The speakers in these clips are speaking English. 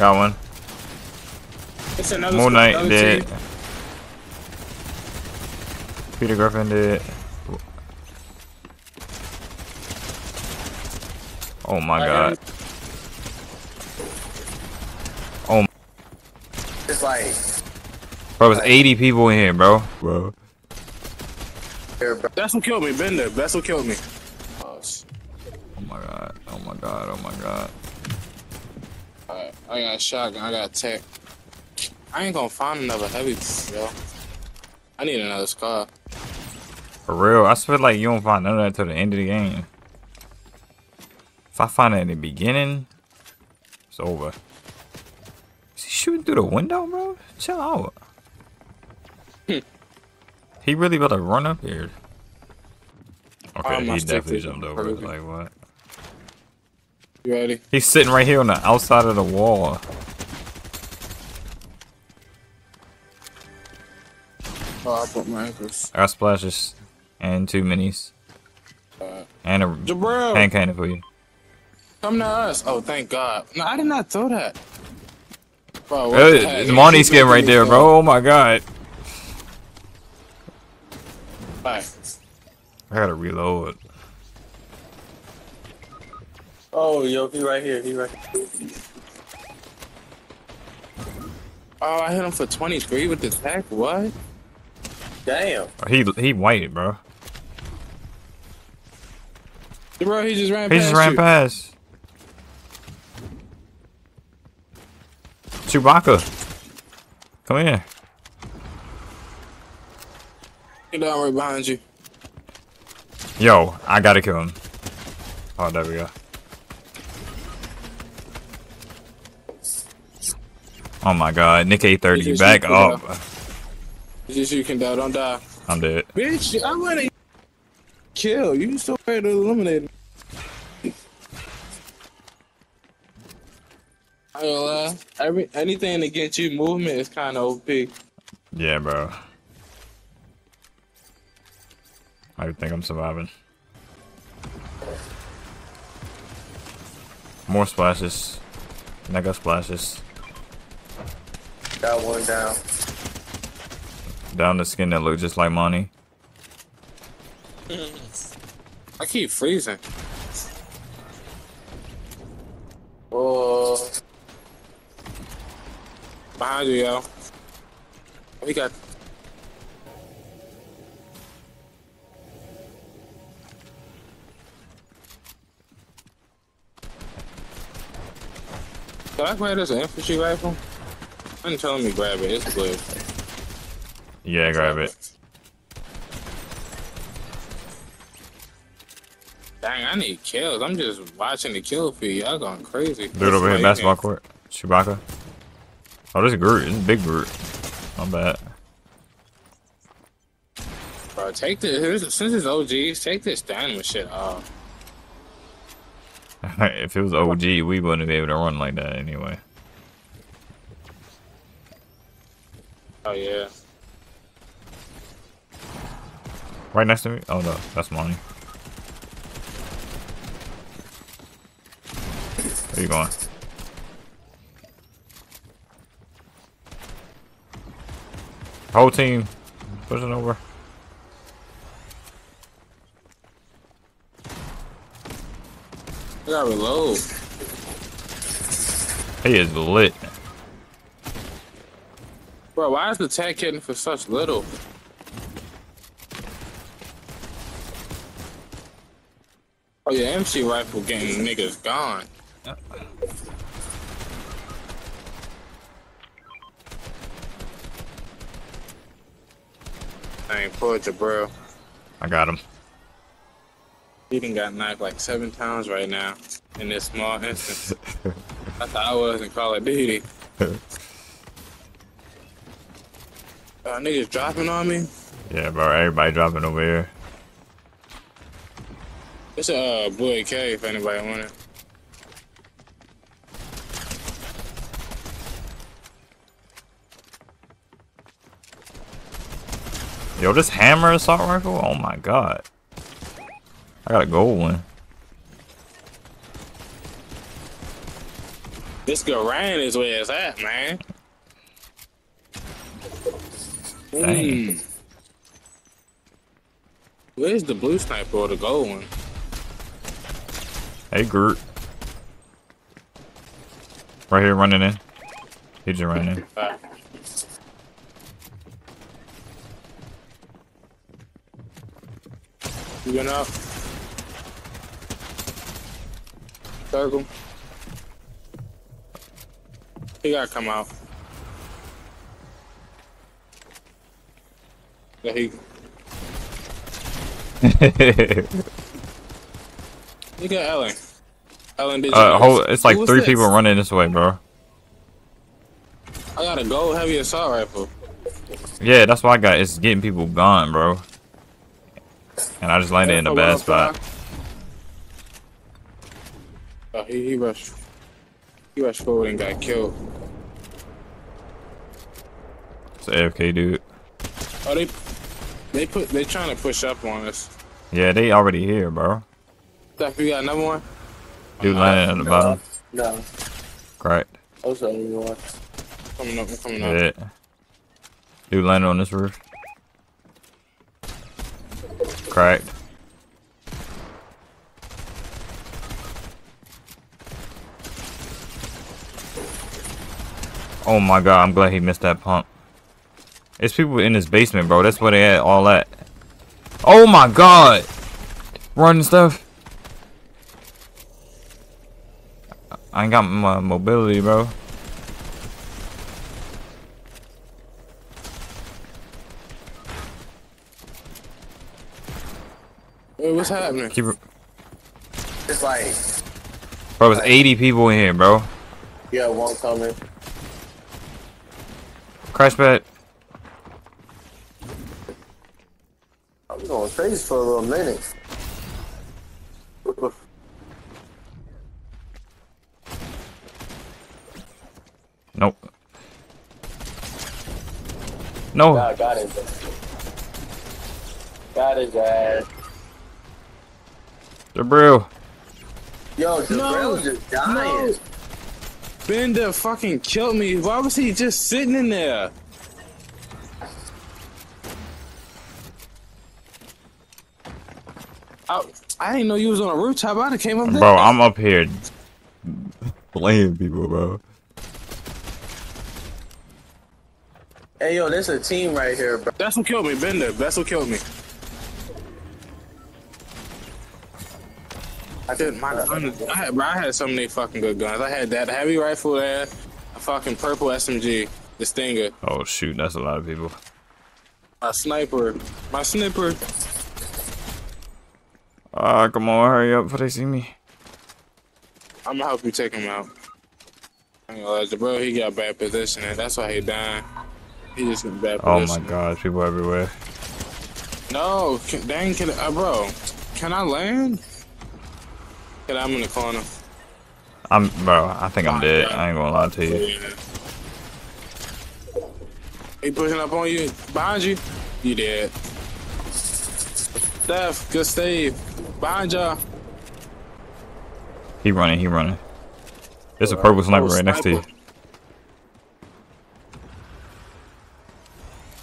Got one. It's another Moon Knight did. Team. Peter Griffin did. Oh my god. Oh my. It's like. Bro, it's 80 people in here, bro. Bro. That's what killed me, Bender. That's what killed me. Oh my god. Oh my god. Oh my god. Alright, I got a shotgun. I got a tech. I ain't gonna find another heavy, yo. I need another scar. For real, I feel like you don't find none of that till the end of the game. If I find it in the beginning, it's over. Is he shooting through the window, bro? Chill out. He really about to run up here. Okay, he definitely jumped over. Like, what? You ready? He's sitting right here on the outside of the wall. Oh, I put my anchors. I got splashes and 2 minis. And a Jabril. Hand cannon for you. Come to us. Oh, thank God. No, I did not throw that. Bro, it's Monty skin right there, bro. Oh my God. Bye. I gotta reload. Oh, yo, he right here. He right here. Oh, I hit him for 23 with the tech. What? Damn. He white, bro. Bro, he just ran past. Chewbacca. Come here. Get down right behind you. Yo, I gotta kill him. Oh, there we go. Oh my god, Nick 830, back up. Just you can die, don't die. I'm dead. Bitch, I wanna kill. You still ready to eliminate me. I ain't gonna lie. Anything to get you movement is kinda OP. Yeah, bro. I think I'm surviving. More splashes. Mega splashes. Got one down. Down the skin that look just like Monty. I keep freezing. Oh, behind you, yo. We got. Can I grab this infantry rifle? I'm telling me grab it. It's good. Yeah, grab it. Dang, I need kills. I'm just watching the kill feed. Y'all going crazy. Dude over here, basketball court. Chewbacca. Oh, this is Groot. This is big Groot. My bad. Bro, take this. Since it's OGs, take this diamond shit off. If it was OG, we wouldn't be able to run like that anyway. Oh, yeah. Right next to me? Oh, no. That's Monty. Where you going? Whole team. Pushing over. I gotta reload. He is lit. Bro, why is the tag hitting for such little? Oh, yeah, MC rifle game niggas gone. I ain't pulled you, bro. I got him. He done got knocked like 7 times right now in this small instance. I thought I was in Call of Duty. Niggas dropping on me? Yeah, bro, everybody dropping over here. It's a bullet K if anybody want it. Yo, this hammer assault rifle? Oh my god. I got a gold one. This Garand is where it's at, man. Mm. Where's the blue sniper or the gold one? Hey, Groot. Right here, running in. He just ran in. You going up? Circle. He gotta come out. Yeah, he. Look at Ellen. Ellen did. It's like three people running this way, bro. I got a gold heavy assault rifle. Yeah, that's what I got. It's getting people gone, bro. And I just landed in a bad spot. Oh, he rushed. He rushed forward and got killed. It's an AFK dude. Oh, they trying to push up on us. Yeah, they already here, bro. Steph, you got another one? Dude landed at the bottom. No. Right. That was the only one. Coming up. Yeah. Dude landed on this roof. Cracked. Oh my god, I'm glad he missed that pump. It's people in this basement, bro. That's where they at, all that. Oh my god! Running stuff. I ain't got my mobility, bro. Wait, what's happening? It's like... Bro, it's 80 people in here, bro. Yeah, one coming. Crash pad. I'm going crazy for a little minute. Nope. No. God, got it. Got his ass. Jabril. Yo, Jabril's just dying. No. Bender fucking killed me. Why was he just sitting in there? I didn't know you was on a rooftop. I came up there. Bro, I'm up here playing people, bro. Hey, yo, there's a team right here, bro. That's what killed me, Bender. That's what killed me. I had so many fucking good guns. I had that heavy rifle there, a fucking purple SMG, the Stinger. Oh shoot, that's a lot of people. My sniper. Come on, hurry up before they see me. I'm gonna help you take him out. Bro, he got bad positioning. That's why he dying. He just got bad positioning. Oh my god, people everywhere. No, dang, bro, can I land? I'm in the corner. I think I'm dead. I ain't gonna lie to you. Yeah. He pushing up on you, behind you. You dead. Steph, good save. Behind y'all. He running. There's a purple sniper right next to you.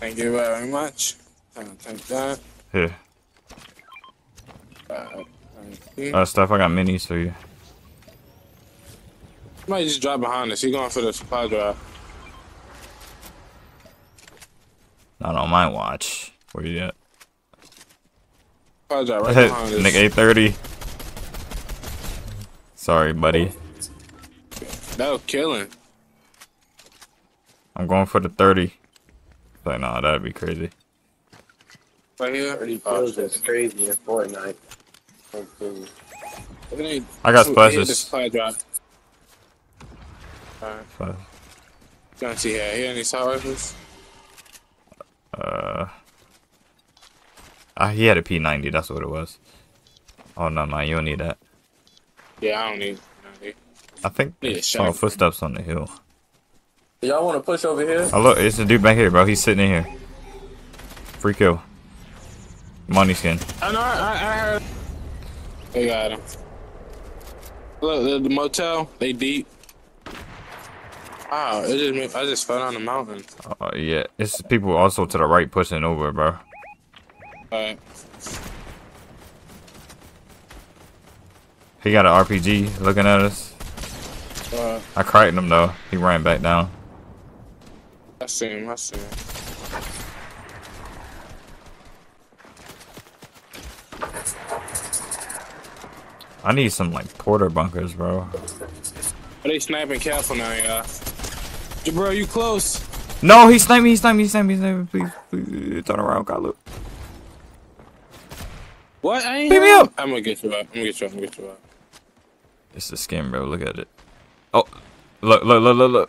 Thank you very much. Thank God. Here. Steph, I got minis for you. Somebody just drive behind us. He going for the supply drive. Not on my watch. Where you at? Supply drive right behind us. Nick 830. Sorry, buddy. That was killing. I'm going for the 30. Like, nah, that'd be crazy. Right here? 30 kills is crazy in Fortnite. I got splashes. Alright. Don't see here. Any assault rifles? He had a P90. That's what it was. Oh no, you don't need that. Yeah, I don't need P90. I think. Oh, footsteps on the hill. Y'all want to push over here? Oh look, it's a dude back here, bro. He's sitting in here. Free kill. Money skin. I know. I heard. They got him. Look, the motel, they deep. Wow, it didn't move. I just fell down the mountain. Oh, yeah. It's people also to the right pushing over, bro. Alright. He got an RPG looking at us. I cracked him, though. He ran back down. I see him. I see him. I need some, like, porter bunkers, bro. Are they sniping careful now, y'all? Jabril, you close. No, he sniped me, he sniped me, he sniped me, he sniped me. Please, please, turn around, Kalup. What? I ain't. Pick me up. I'm gonna get you out. I'm gonna get you out. I'm gonna get you out. It's the skin, bro. Look at it. Oh, look, look, look, look, look.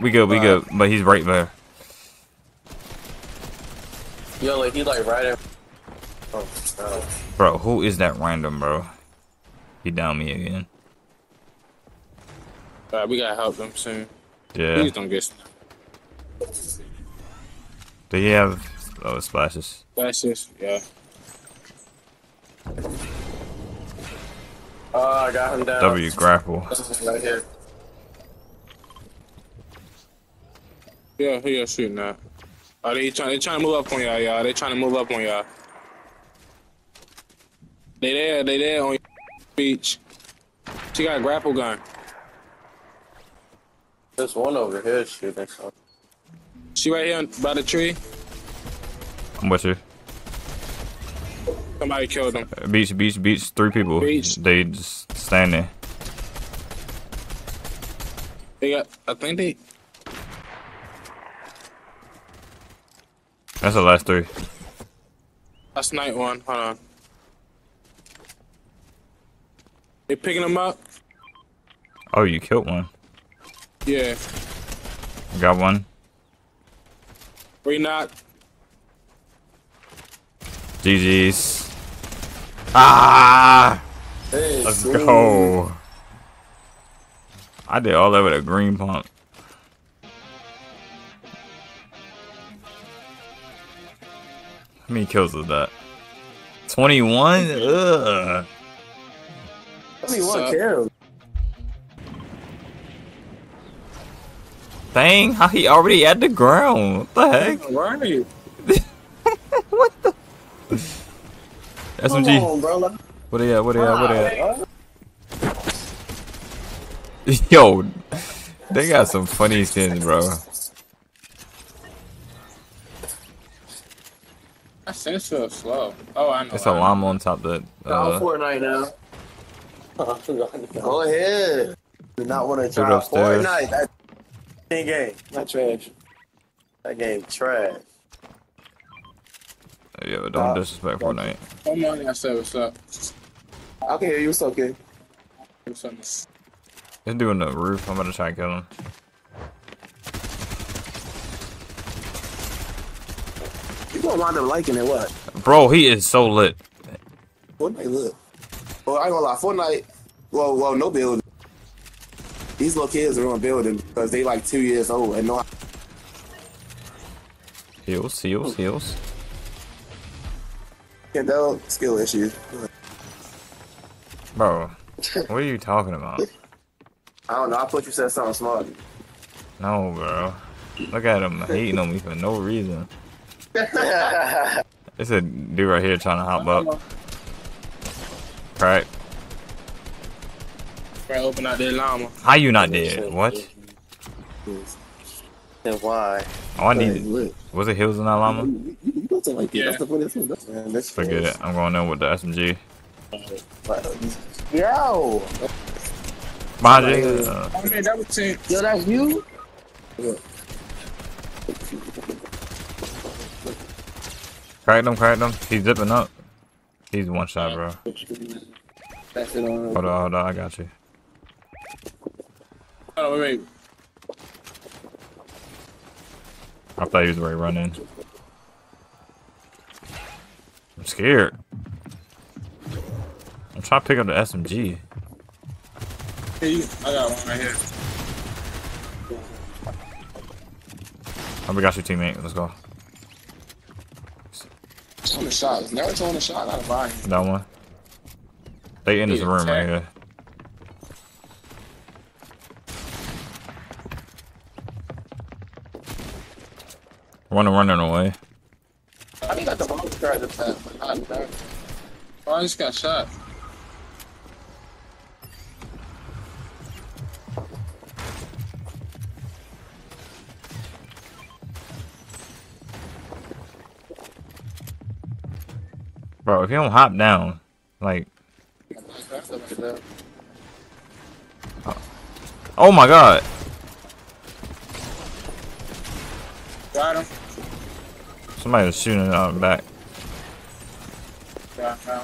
We good, we good. But he's right there. Yo, like, he like right at. Oh, no. Bro, who is that random, bro? He downed me again. Alright, we gotta help them soon. Yeah. Please don't get snapped. Do you have splashes? Splashes, yeah. I got him down. W grapple. Right here. Yeah, who y'all shooting at? Are they trying to move up on y'all, y'all? They trying to move up on y'all. They there on your beach. She got a grapple gun. There's one over here shooting. She right here by the tree. I'm with you. Somebody killed them. Beach, beach, beach. Three people. Beach. They just standing. They got. I think they. That's the last three. I sniped one. Hold on. They picking them up. Oh, you killed one. Yeah. Got one. Three knocked. GG's. Ah! Hey, let's go. I did all that with a green pump. How many kills was that? 21? Ugh. 21 kills. Dang, how he already at the ground. What the heck? Where are you? What the? SMG. Come on, bro. What are you at? What are you at? What? Yo, they got some funny skins, bro. I sense so slow. Oh, I know. It's a llama on top of that. I'm Fortnite now. Go ahead. Do not want to try Fortnite. That game, not trash. That game trash. Yo, don't disrespect Fortnite. Don't mind I said what's up. I can hear you, what's up, kid? What's up? They're doing the roof, I'm gonna try and kill him. You gonna wind up liking it, what? Bro, he is so lit. Fortnite lit. Well, I ain't gonna lie, Fortnite, well, no building. These little kids are on building because they like 2 years old and no. Heals, heals, heals. No skill issues. Bro, what are you talking about? I don't know. I thought you said something smart. No, bro. Look at him hating on me for no reason. It's a dude right here trying to hop up. Alright. Right, open out that llama. How you not dead? What? And why? Oh, I needed. Was it heals in that llama? Like yeah. That's the funniest thing. That's forget it. I'm going in with the SMG. Yo! Yo, that's you? Crack them, crack them. He's zipping up. He's one shot, bro. Hold on, hold on. I got you. Oh, wait. I thought he was already running. I'm scared. I'm trying to pick up the SMG. Hey, I got one right here. Oh, we got your teammate. Let's go. It's on the shot. Now it's on the shot. Out of body. That one. They in this room right here. Running away. I think I got the wrong guy to that, but not that. Oh, I just got shot. Bro, if you don't hop down, like... Oh my god! Got him. Somebody was shooting out the back. Got him.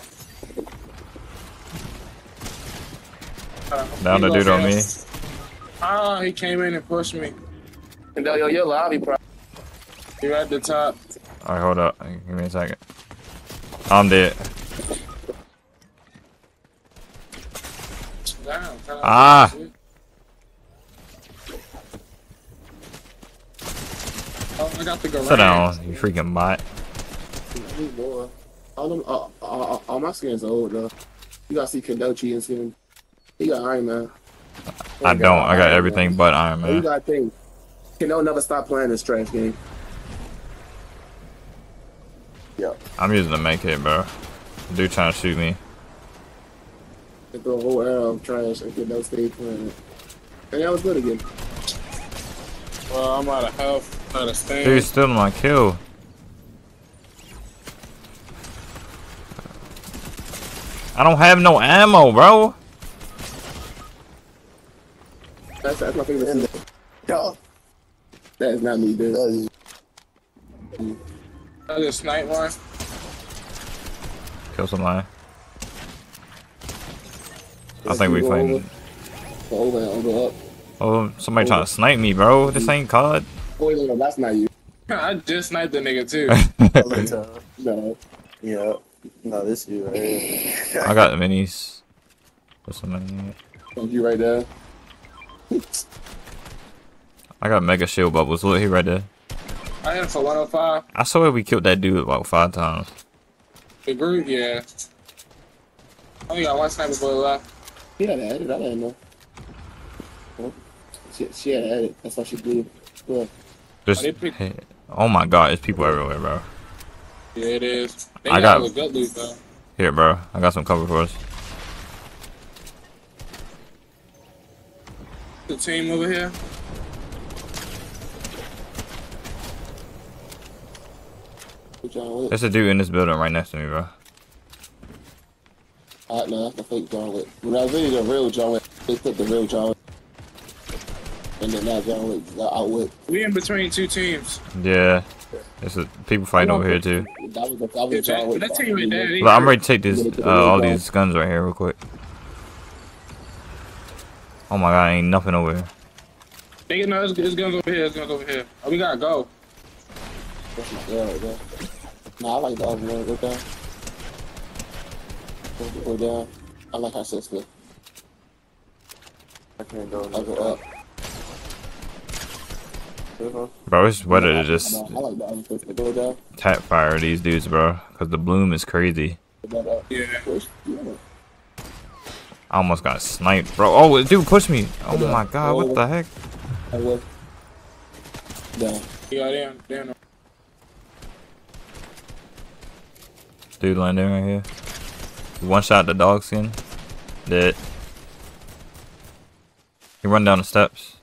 Down the dude on me. Oh, he came in and pushed me. Yo, you're lobby, bro. You're at the top. Alright, hold up. Give me a second. I'm dead. Ah! Oh, I got the Garand. Sit down, you freaking bot. All my skin's old though. You gotta see Kenobi and skin. He got Iron Man. I don't. I got everything but Iron Man. You gotta think. Kenobi never stop playing this trash game. Yeah. I'm using the make hit, bro. The dude trying to shoot me. The whole arrow of trash and Kenobi stayed playing it. And that was good again. Well, I'm out of health, out of stamina. Dude, still my kill. I don't have no ammo, bro. That's my favorite thing. Yo, that is not me, dude. I just sniped one. Kill some lie. I think we fighting. Over up. Oh, somebody trying to snipe me, bro. This ain't COD. Oh, no, that's not you. I just sniped the nigga, too. No. Yeah. No, this you right here. I got the minis. What's the mini? You right there. I got mega shield bubbles. Look, he right there. I hit him for 105. I swear we killed that dude about 5 times. The Groot, yeah. I only got one sniper bullet left. He had it. I didn't know. She had it. That's why she blew. Cool. Just, hey, oh my god, there's people everywhere, bro. Yeah, it is. They I got good loot, though. Here, bro. I got some cover for us. The team over here. There's a dude in this building right next to me, bro. Alright, no, that's a fake Jarlet. When I was in the real Jarlet, they put the real Jarlet. And then now Jarlet got out with. We in between two teams. Yeah. There's people fighting over here, too. That was yeah, Jarlet. That team right there, I'm ready to take this, all these guns right here real quick. Oh my god, ain't nothing over here. Nigga, no, there's guns over here, Oh, we gotta go. That's my girl right there. Nah, I like the other one right there. Go down. I like how sister. I can't go. I go up. Bro, it's better to just tap fire these dudes, bro. Cause the bloom is crazy. Yeah. I almost got sniped, bro. Oh, dude, push me. Oh my god, what the heck? I will. Down. Yeah, down. Dude, landing right here. One shot the dog skin. Dead. He run down the steps.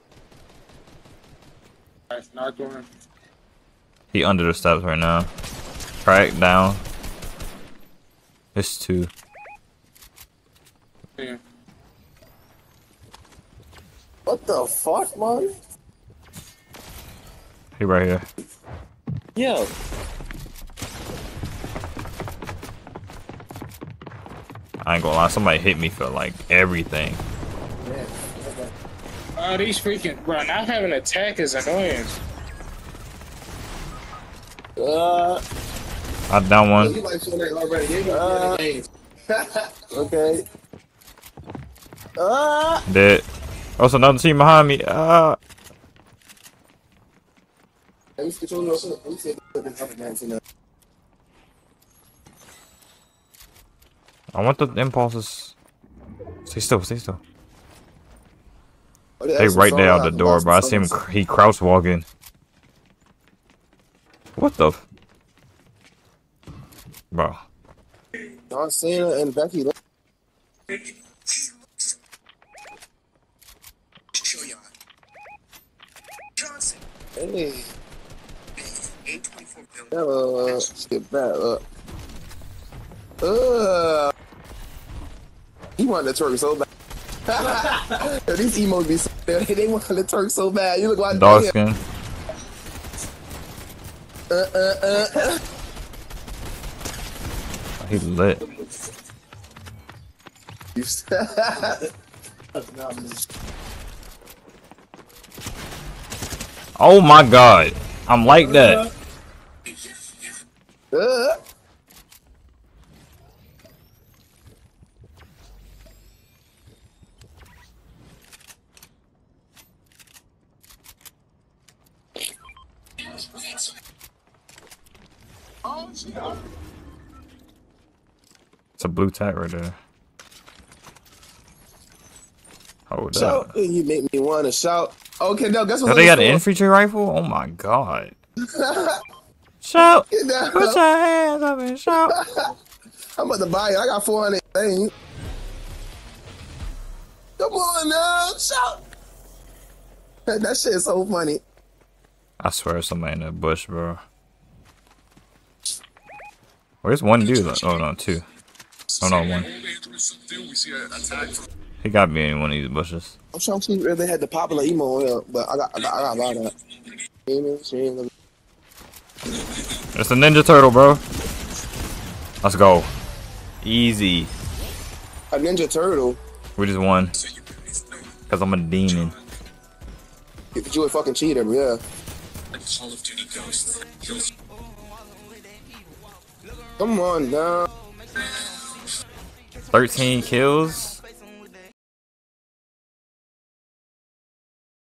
He under the steps right now. Crack down. It's 2. Yeah. What the fuck, man? He right here. Yo. I ain't gonna lie, somebody hit me for like everything. Oh, these freaking bro, not having an attack is annoying. I down one. Okay. Dead. Also another team behind me. I want the impulses. Stay still. They right there out the door, bro. I see him. He crouch walking. What the? Bro. John Cena and Becky. Hey. Let's get back up. He wanted to twerk so bad. Yo, these emos be so bad. They wanted to twerk so bad. You look like dog skin. He lit. Oh my god. I'm like that. It's a blue tag right there. Hold up. You make me want to shout. Okay, no, guess what? They got an infantry rifle? Oh my god. Shout! No. Put your hands up and shout! I'm about to buy it. I got 400 things. Come on now, shout! That shit is so funny. I swear somebody in the bush, bro. Where's one dude? Oh no, two. Oh no, one. He got me in one of these bushes. I'm trying to see if they had the popular emo, but I got a lot of that. It's a Ninja Turtle, bro. Let's go. Easy. A Ninja Turtle? We just won. Because I'm a demon. If you would fucking cheat him, yeah. Come on, now. 13 kills.